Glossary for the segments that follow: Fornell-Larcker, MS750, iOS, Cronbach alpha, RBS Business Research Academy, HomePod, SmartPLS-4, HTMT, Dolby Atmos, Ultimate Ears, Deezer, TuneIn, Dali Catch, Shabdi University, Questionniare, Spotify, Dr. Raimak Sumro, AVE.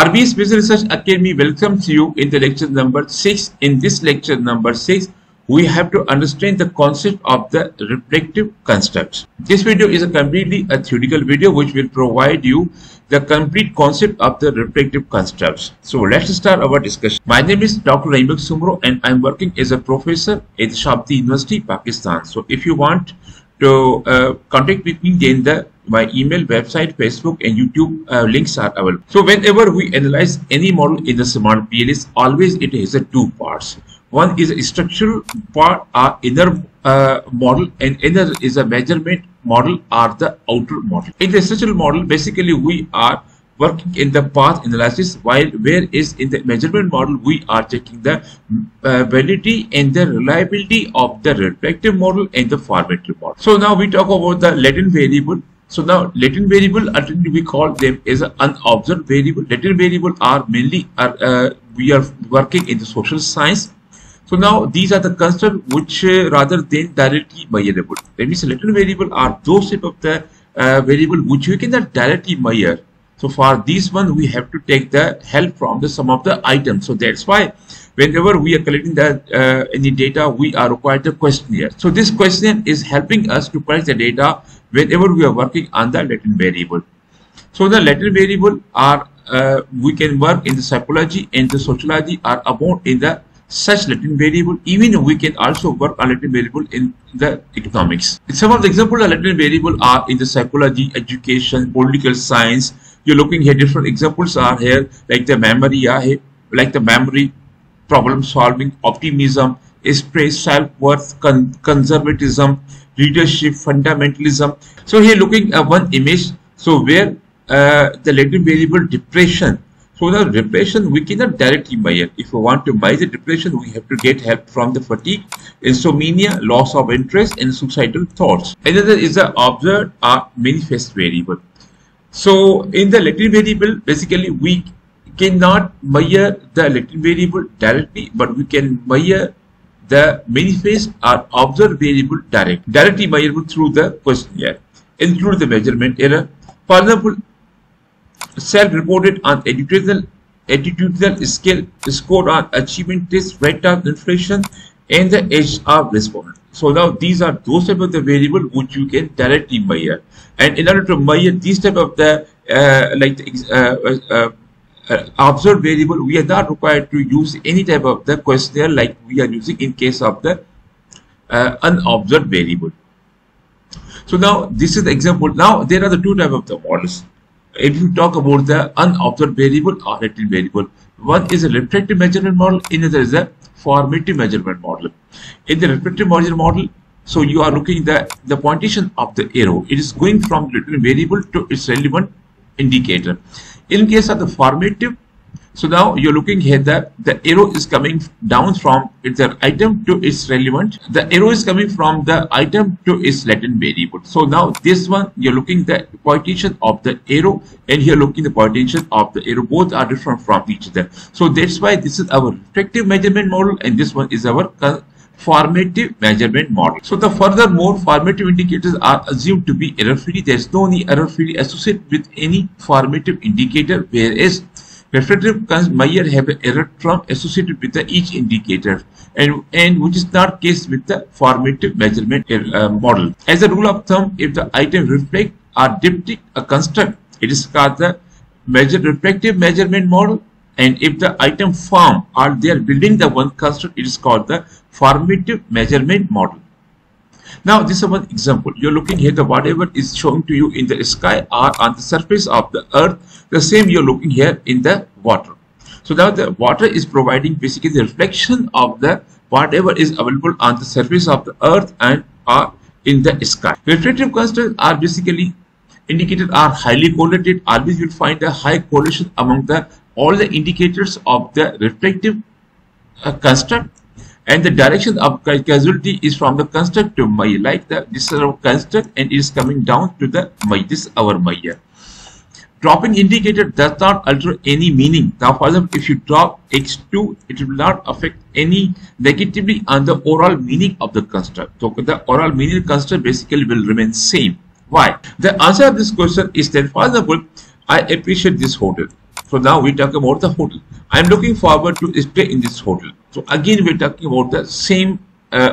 RBS Business Research Academy welcomes you in the lecture number 6. In this lecture number 6, we have to understand the concept of the reflective constructs. This video is completely a theoretical video which will provide you the complete concept of the reflective constructs. So let's start our discussion. My name is Dr. Raimak Sumro and I am working as a professor at Shabdi University, Pakistan. So if you want to contact with me, then my email, website, Facebook and YouTube links are available. So whenever we analyze any model in the SmartPLS, always it has two parts. One is a structural part or inner model, and another is a measurement model or the outer model. In the structural model, basically we are working in the path analysis, while whereas in the measurement model we are checking the validity and the reliability of the reflective model and the formative model. So now we talk about the latent variable. So now latent variable, ultimately we call them as an unobserved variable. Latent variable are mainly we are working in the social science. So now these are the constructs which rather than directly measurable. That means latent variable are those type of the variable which we cannot directly measure. So for this one, we have to take the help from the sum of the items. So that's why whenever we are collecting the, any data, we are required the questionnaire. So this questionnaire is helping us to collect the data whenever we are working on the latent variable. So the latent variable are, we can work in the psychology and the sociology are about in the such latent variable. Even we can also work on latent variable in the economics. Some of the examples of latent variable are in the psychology, education, political science. You're looking here, different examples are here, like the memory, problem solving, optimism, stress, self-worth, conservatism, leadership, fundamentalism. So here looking at one image, so where the latent variable depression. So the depression we cannot directly measure. If we want to measure depression, we have to get help from the fatigue, insomnia, loss of interest and suicidal thoughts. Another is the observed or manifest variable. So in the latent variable, basically we cannot measure the latent variable directly, but we can measure the manifest or observed variable directly measurable through the questionnaire, include the measurement error. For example, self-reported on attitudinal scale, score on achievement test, rate of inflation and the HR response. So now these are those type of the variable which you can directly measure, and in order to measure these type of the observed variable, we are not required to use any type of the questionnaire like we are using in case of the unobserved variable. So now this is the example. Now there are the two types of the models. If you talk about the unobserved variable or latent variable, one is a reflective measurement model, another is a formative measurement model. In the reflective measurement model, so you are looking at the pointation of the arrow. It is going from the latent variable to its relevant indicator. In case of the formative, so now you are looking here that the arrow is coming down from the item to its relevant. The arrow is coming from the item to its latent variable. So now this one you are looking the pointation of the arrow, and here looking the pointation of the arrow. Both are different from each other. So that's why this is our reflective measurement model, and this one is our formative measurement model. So the furthermore, formative indicators are assumed to be error-free. There is no error-free associated with any formative indicator, whereas reflective measure have an error term associated with each indicator, and which is not case with the formative measurement model. As a rule of thumb, if the item reflect or diptych a construct, it is called the reflective measurement model, and if the item form or they are building the one construct, it is called the formative measurement model. Now this is one example. You are looking here, the whatever is shown to you in the sky or on the surface of the earth, the same you are looking here in the water. So now the water is providing basically the reflection of the whatever is available on the surface of the earth and are in the sky. Reflective constants are basically indicated are highly correlated. Always you will find a high correlation among the all the indicators of the reflective construct. And the direction of causality is from the construct to measure, like this is our construct and it is coming down to the measure. This is our measure. Dropping indicator does not alter any meaning. Now, for example, if you drop X2, it will not affect any negatively on the overall meaning of the construct. So the overall meaning of the construct basically will remain same. Why? The answer of this question is that, for example, I appreciate this hotel. So now we talk about the hotel. I am looking forward to stay in this hotel. So again we are talking about the same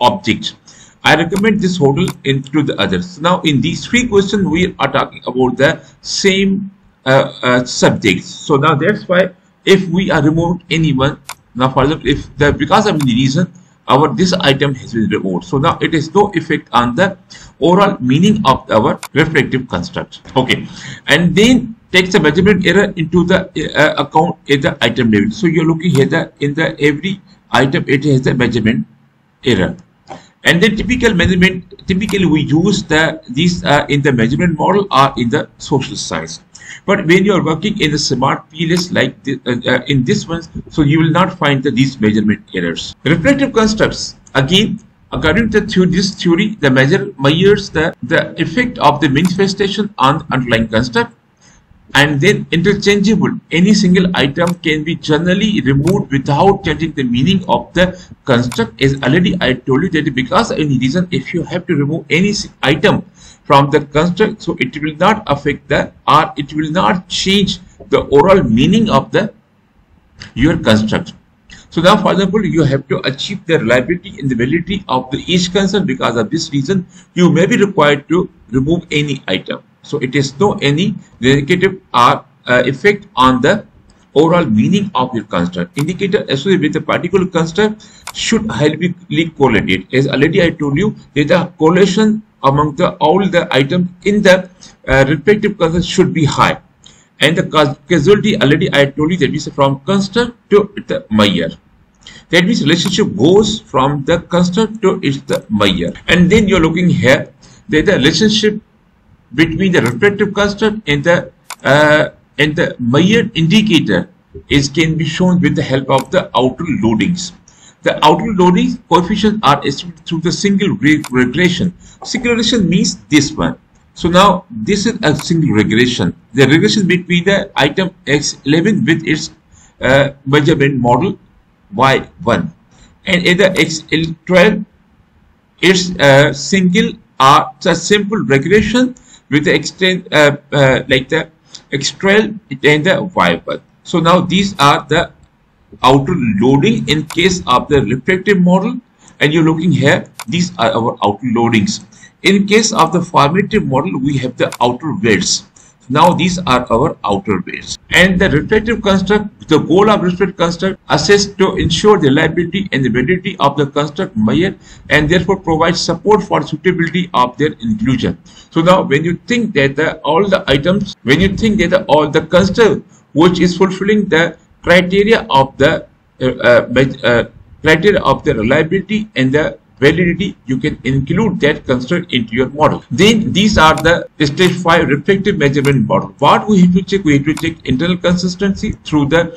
object. I recommend this hotel into the others. So now in these three questions we are talking about the same subjects. So now that's why if we are removed anyone, now for example if the because of the reason our this item has been removed, so now it has no effect on the overall meaning of our reflective construct. Okay, and then takes the measurement error into the account at the item level. So you're looking here that in the every item it has the measurement error. And the typical measurement, typically we use these in the measurement model or in the social science. But when you are working in the smart PLS like this, in this one, so you will not find these measurement errors. Reflective constructs, again, according to this theory, the measures the effect of the manifestation on the underlying construct, and then interchangeable. Any single item can be generally removed without changing the meaning of the construct. As already I told you that because any reason if you have to remove any item from the construct, so it will not affect the or it will not change the overall meaning of the your construct. So now for example you have to achieve the reliability and the validity of the each construct. Because of this reason you may be required to remove any item. So it has no any negative or effect on the overall meaning of your construct. Indicator associated with a particular construct should highly correlated. As already I told you that the correlation among the all the items in the respective construct should be high. And the causality already I told you that is from construct to the Meyer. That means relationship goes from the construct to its the Meyer. And then you are looking here that the relationship between the reflective construct and the Meyer indicator is can be shown with the help of the outer loadings. The outer loading coefficients are estimated through the single regression. Single regression means this one. So now this is a single regression. The regression between the item X11 with its measurement model Y1 and either X12 its single or simple regression with the extent like the X12 and the Y1. So now these are the outer loading in case of the reflective model, and you're looking here these are our outer loadings. In case of the formative model we have the outer weights. Now these are our outer weights. And the reflective construct, the goal of reflective construct assessed to ensure the reliability and the validity of the construct Meyer and therefore provides support for suitability of their inclusion. So now when you think that all the construct which is fulfilling the criteria of the reliability and the validity, you can include that construct into your model. Then these are the stage 5 reflective measurement model. What we have to check? We have to check internal consistency through the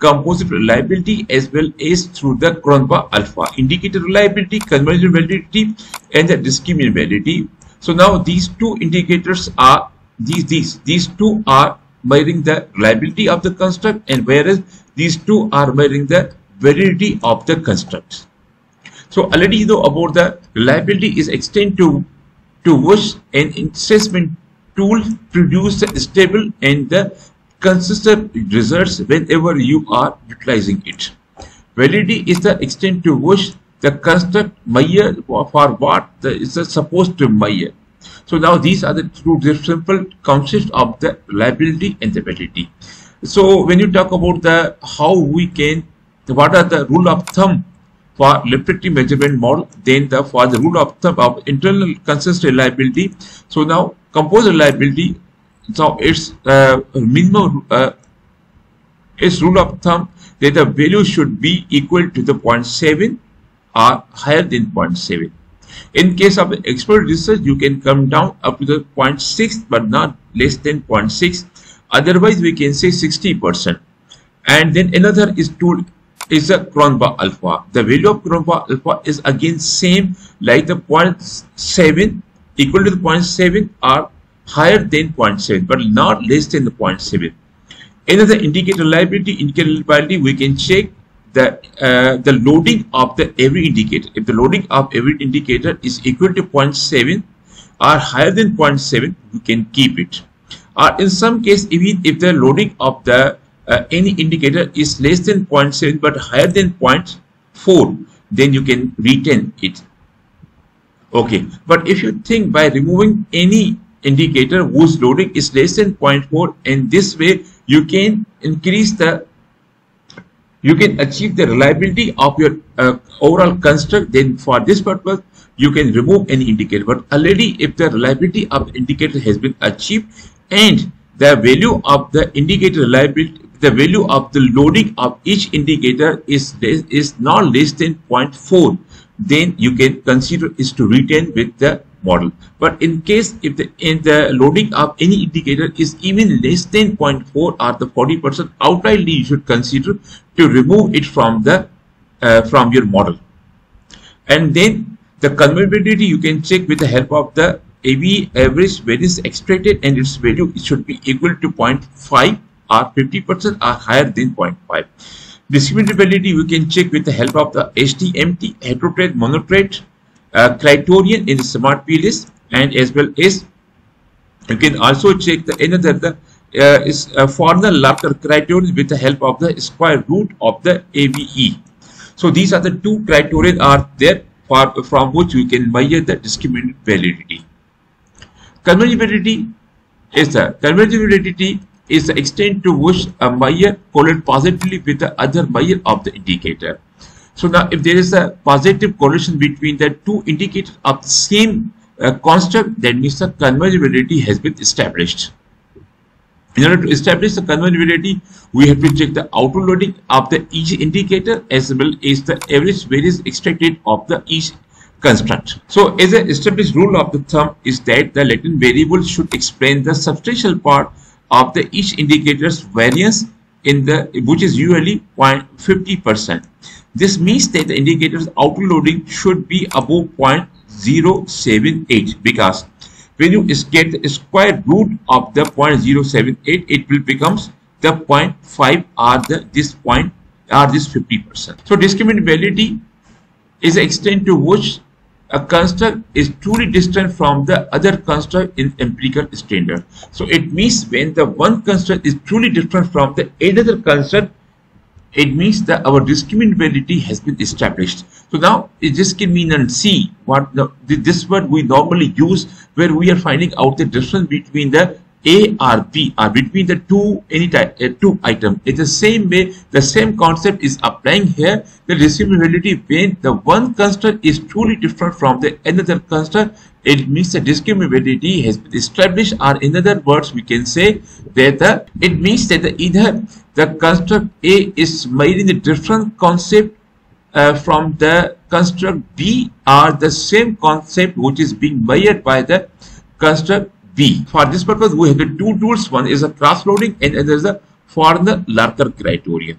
composite reliability as well as through the Cronbach alpha, indicator reliability, conversion validity and the discriminant validity. So now these two indicators are these two are measuring the reliability of the construct, and whereas these two are measuring the validity of the construct. So already you know about the reliability is extended to which an assessment tool produces stable and the consistent results whenever you are utilizing it. Validity is the extent to which the construct Meyer for what is supposed to Meyer. So now these are the two simple concepts of the reliability and the validity. So when you talk about the how we can, what are the rule of thumb for reflective measurement model, then for the rule of thumb of internal consistent reliability. So now composite reliability, so its minimum, its rule of thumb that the value should be equal to the 0.7 or higher than 0.7. In case of expert research, you can come down up to the 0.6 but not less than 0.6. Otherwise, we can say 60%. And then another is tool is the Cronbach alpha. The value of Cronbach alpha is again same like the 0.7, equal to the 0.7 or higher than 0.7 but not less than the 0.7. Another indicator reliability, we can check the loading of the every indicator. If the loading of every indicator is equal to 0.7 or higher than 0.7, we can keep it. Or in some case, even if the loading of the any indicator is less than 0.7 but higher than 0.4, then you can retain it. Okay, but if you think by removing any indicator whose loading is less than 0.4, and this way you can increase the, you can achieve the reliability of your overall construct, then for this purpose you can remove any indicator. But already if the reliability of the indicator has been achieved and the value of the indicator reliability, the value of the loading of each indicator is not less than 0.4, then you can consider is to retain with the model. But in case if the loading of any indicator is even less than 0.4 or the 40%, outrightly you should consider to remove it from the from your model. And then the convertibility you can check with the help of the AB average variance extracted, and its value should be equal to 0.5 or 50% or higher than 0.5. Discriminability we can check with the help of the HTMT, heterotrade, monotrade, criterion in the SmartPLS, and as well as you can also check the another Fornell-Larcker criterion with the help of the square root of the AVE. So these are the two criteria are there from which we can measure the discriminant validity. Convertibility is the extent to which a measure correlates positively with the other measure of the indicator. So now if there is a positive correlation between the two indicators of the same construct, that means the convertibility has been established. In order to establish the convertibility, we have to check the outer loading of the each indicator as well as the average variance extracted of the each construct. So as an established rule of the thumb is that the latent variable should explain the substantial part of the each indicator's variance, in the which is usually 0.50%. This means that the indicator's outloading should be above 0.078, because when you get the square root of the 0.078, it will becomes the 0.5 or the this 50%. So discriminant validity is the extent to which a construct is truly distant from the other construct in empirical standard. So it means when the one construct is truly different from the another construct, it means that our discriminant validity has been established. So now this can mean and see what this word we normally use where we are finding out the difference between the A or B, or between the two two items. In the same way, the same concept is applying here. The discriminability when the one construct is truly different from the another construct, it means the discriminability has been established, or in other words we can say that it means that either the construct A is made in a different concept from the construct B, or the same concept which is being measured by the construct B. For this purpose, we have the two tools. One is a cross-loading and another is a Fornell-Larcker criterion.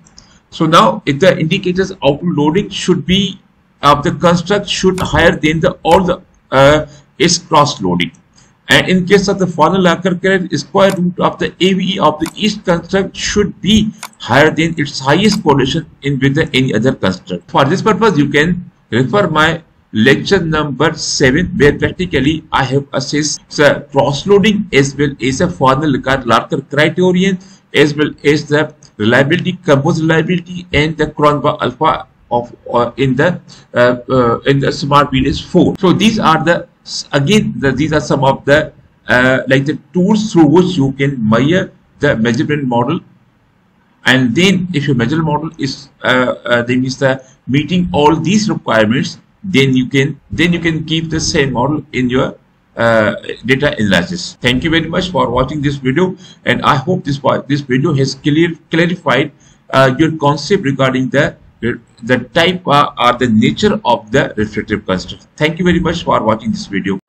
So now, if the indicator's outloading should be of the construct should higher than the all the its cross-loading, and in case of the Fornell-Larcker criterion, square root of the AVE of the each construct should be higher than its highest correlation in with the any other construct. For this purpose, you can refer my lecture number 7, where practically I have assessed the cross-loading as well as a Fornell-Larcker criterion, as well as the reliability, composite reliability, and the Cronbach alpha of in the SmartPLS-4. So these are the these are some of the like the tools through which you can measure the measurement model. And then if your measurement model is then is the meeting all these requirements, then you can keep the same model in your data analysis. Thank you very much for watching this video, and I hope this video has clarified your concept regarding the type or the nature of the refractive construct. Thank you very much for watching this video.